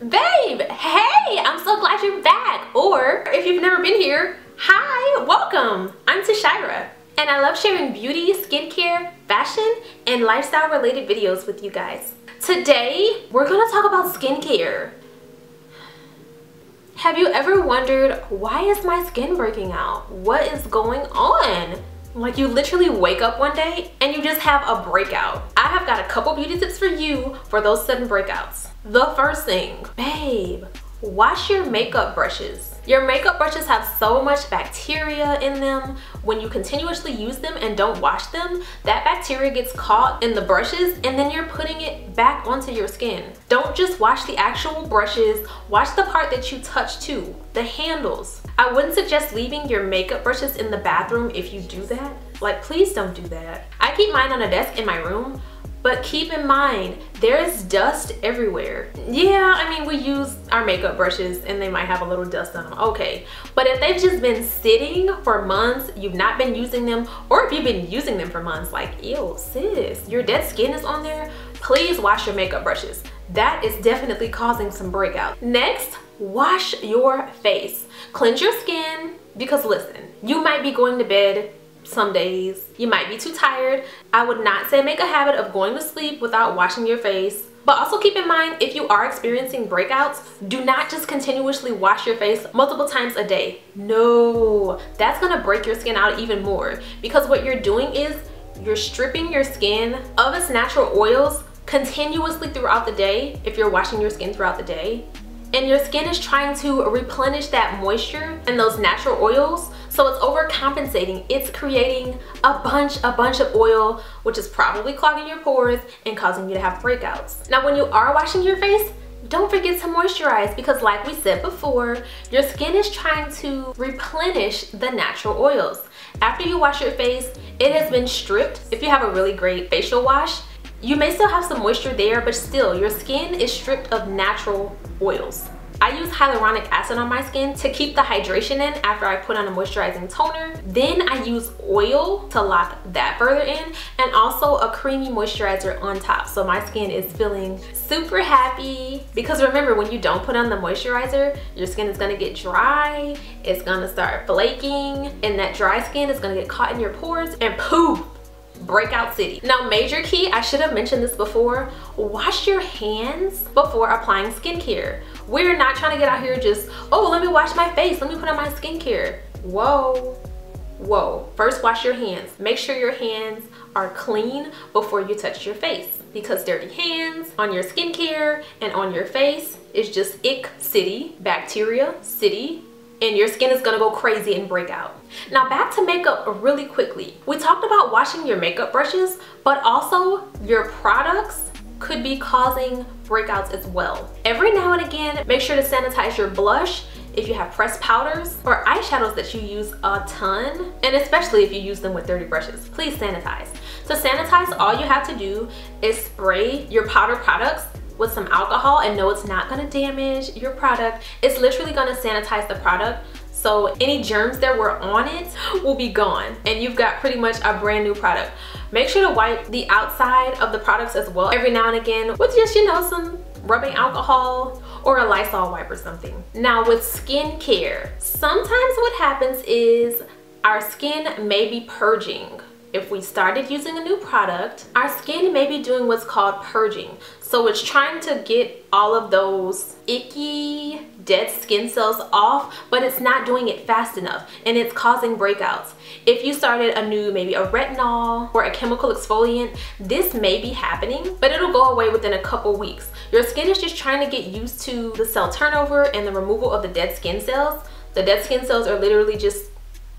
Babe, hey, I'm so glad you're back. Or if you've never been here, hi, welcome. I'm Tashira, and I love sharing beauty, skincare, fashion, and lifestyle related videos with you guys. Today, we're gonna talk about skincare. Have you ever wondered, why is my skin breaking out? What is going on? Like, you literally wake up one day and you just have a breakout. I have got a couple beauty tips for you for those sudden breakouts. The first thing, babe, wash your makeup brushes. Your makeup brushes have so much bacteria in them. When you continuously use them and don't wash them, that bacteria gets caught in the brushes and then you're putting it back onto your skin. Don't just wash the actual brushes, wash the part that you touch too, the handles. I wouldn't suggest leaving your makeup brushes in the bathroom if you do that. Like, please don't do that. I keep mine on a desk in my room, but keep in mind, there is dust everywhere. Yeah, I mean, we use our makeup brushes and they might have a little dust on them, okay. But if they've just been sitting for months, you've not been using them, or if you've been using them for months, like, ew, sis, your dead skin is on there, please wash your makeup brushes. That is definitely causing some breakouts. Next, wash your face. Cleanse your skin, because listen, you might be going to bed some days, you might be too tired. I would not say make a habit of going to sleep without washing your face. But also keep in mind, if you are experiencing breakouts, do not just continuously wash your face multiple times a day. No, that's gonna break your skin out even more, because what you're doing is you're stripping your skin of its natural oils continuously throughout the day if you're washing your skin throughout the day. And your skin is trying to replenish that moisture and those natural oils, so it's overcompensating. It's creating a bunch of oil, which is probably clogging your pores and causing you to have breakouts. Now, when you are washing your face, don't forget to moisturize, because like we said before, your skin is trying to replenish the natural oils. After you wash your face, it has been stripped. If you have a really great facial wash, you may still have some moisture there, but still, your skin is stripped of natural oils. I use hyaluronic acid on my skin to keep the hydration in after I put on a moisturizing toner. Then I use oil to lock that further in, and also a creamy moisturizer on top, so my skin is feeling super happy. Because remember, when you don't put on the moisturizer, your skin is gonna get dry, it's gonna start flaking, and that dry skin is gonna get caught in your pores, and poof, breakout city. Now, major key, I should have mentioned this before, wash your hands before applying skincare. We're not trying to get out here just, oh, let me wash my face, let me put on my skincare. Whoa, whoa. First, wash your hands. Make sure your hands are clean before you touch your face, because dirty hands on your skincare and on your face is just ick city, bacteria city, and your skin is gonna go crazy and break out. Now, back to makeup really quickly. We talked about washing your makeup brushes, but also your products could be causing breakouts as well. Every now and again, make sure to sanitize your blush if you have pressed powders or eyeshadows that you use a ton, and especially if you use them with dirty brushes, please sanitize. To sanitize, all you have to do is spray your powder products with some alcohol, and no, it's not gonna damage your product. It's literally gonna sanitize the product, so any germs that were on it will be gone, and you've got pretty much a brand new product. Make sure to wipe the outside of the products as well every now and again with just, you know, some rubbing alcohol or a Lysol wipe or something. Now, with skincare, sometimes what happens is our skin may be purging. If we started using a new product, our skin may be doing what's called purging. So it's trying to get all of those icky, dead skin cells off, but it's not doing it fast enough, and it's causing breakouts. If you started a new, maybe a retinol or a chemical exfoliant, this may be happening, but it'll go away within a couple weeks. Your skin is just trying to get used to the cell turnover and the removal of the dead skin cells. The dead skin cells are literally just,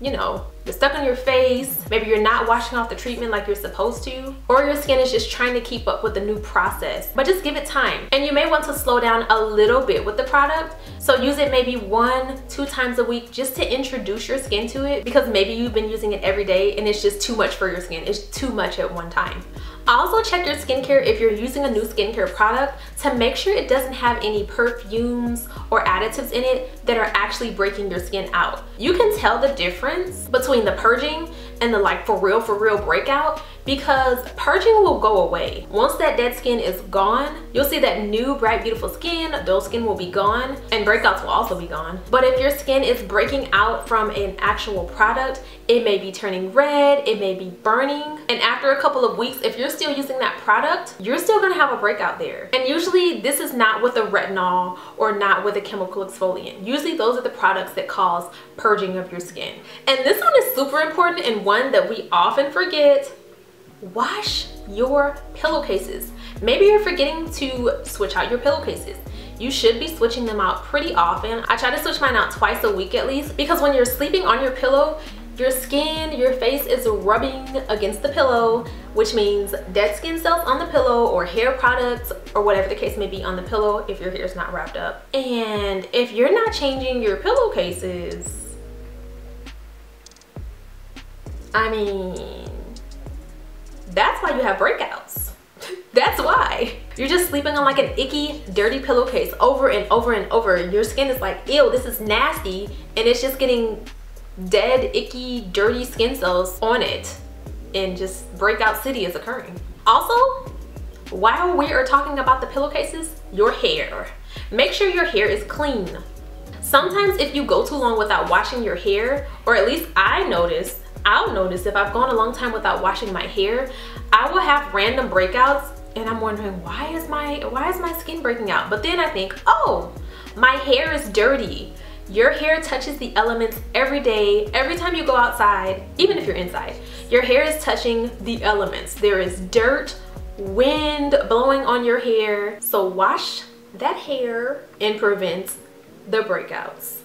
you know, you're stuck on your face, maybe you're not washing off the treatment like you're supposed to, or your skin is just trying to keep up with the new process. But just give it time, and you may want to slow down a little bit with the product. So use it maybe 1-2 times a week just to introduce your skin to it, because maybe you've been using it every day and it's just too much for your skin. It's too much at one time. Also, check your skincare if you're using a new skincare product to make sure it doesn't have any perfumes or additives in it that are actually breaking your skin out. You can tell the difference between the purging and the, like, for real breakout because purging will go away. Once that dead skin is gone, you'll see that new bright beautiful skin. Dull skin will be gone and breakouts will also be gone. But if your skin is breaking out from an actual product, it may be turning red, it may be burning, and after a couple of weeks, if you're still using that product, you're still gonna have a breakout there. And usually this is not with a retinol or not with a chemical exfoliant. Usually those are the products that cause purging of your skin. And this one is super important and one that we often forget. Wash your pillowcases. Maybe you're forgetting to switch out your pillowcases. You should be switching them out pretty often. I try to switch mine out twice a week at least, because when you're sleeping on your pillow, your skin, your face is rubbing against the pillow, which means dead skin cells on the pillow or hair products or whatever the case may be on the pillow if your hair's not wrapped up. And if you're not changing your pillowcases, I mean, that's why you have breakouts. That's why. You're just sleeping on like an icky, dirty pillowcase over and over and over. Your skin is like, ew, this is nasty, and it's just getting dead, icky, dirty skin cells on it, and just breakout city is occurring. Also, while we are talking about the pillowcases, your hair. Make sure your hair is clean. Sometimes if you go too long without washing your hair, or at least I'll notice if I've gone a long time without washing my hair, I will have random breakouts and I'm wondering, why is my skin breaking out? But then I think, oh, my hair is dirty. Your hair touches the elements every day, every time you go outside, even if you're inside. Your hair is touching the elements. There is dirt, wind blowing on your hair. So wash that hair and prevent the breakouts.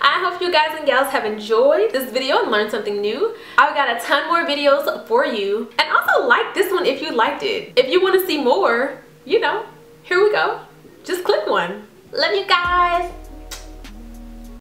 I hope you guys and gals have enjoyed this video and learned something new. I've got a ton more videos for you. And also like this one if you liked it. If you want to see more, you know, here we go. Just click one. Love you guys.